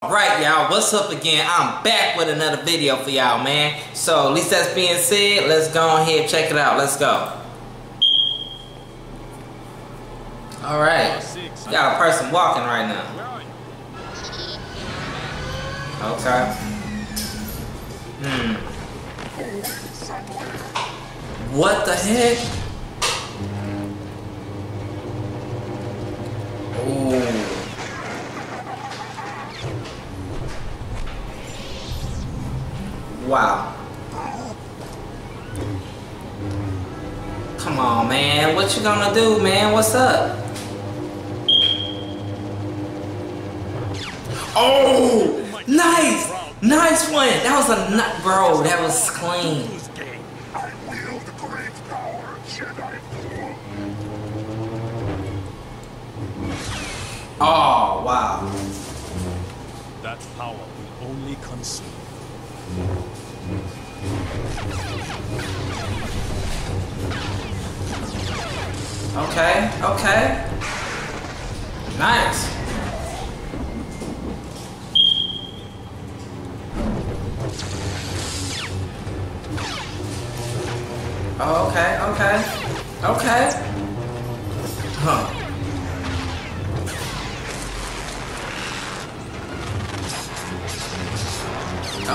Alright y'all, what's up again? I'm back with another video for y'all, man. So, at least that's being said, let's go ahead and check it out. Let's go. Alright. Got a person walking right now. Okay. What the heck? Ooh. Wow. Come on, man. What you gonna do, man? What's up? Oh! Nice! Nice one! That was a nut, bro. That was clean. Oh, wow. That power will only consume. Okay, okay. Nice. Okay, okay. Okay. Huh.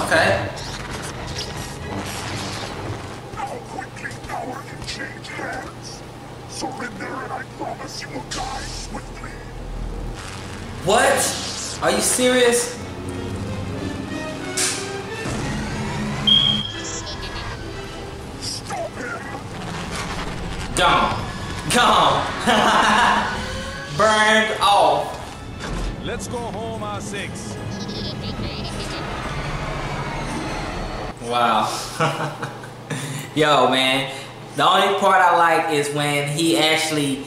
Okay. How quickly power can change hands. Surrender and I promise you will die swiftly. What? Are you serious? Stop him. Gone. Gone. Burned off. Let's go home, R6. Wow. Yo, man, the only part I like is when he actually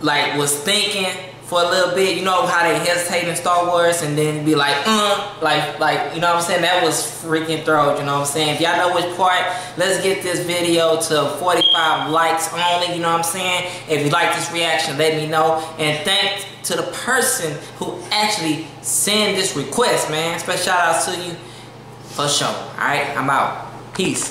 like was thinking for a little bit. You know how they hesitate in Star Wars and then be like, like, you know what I'm saying? That was freaking throwed, you know what I'm saying? If y'all know which part, let's get this video to 45 likes only, you know what I'm saying? If you like this reaction, let me know. And thanks to the person who actually sent this request, man. Special shout outs to you. For sure. Alright, I'm out. Peace.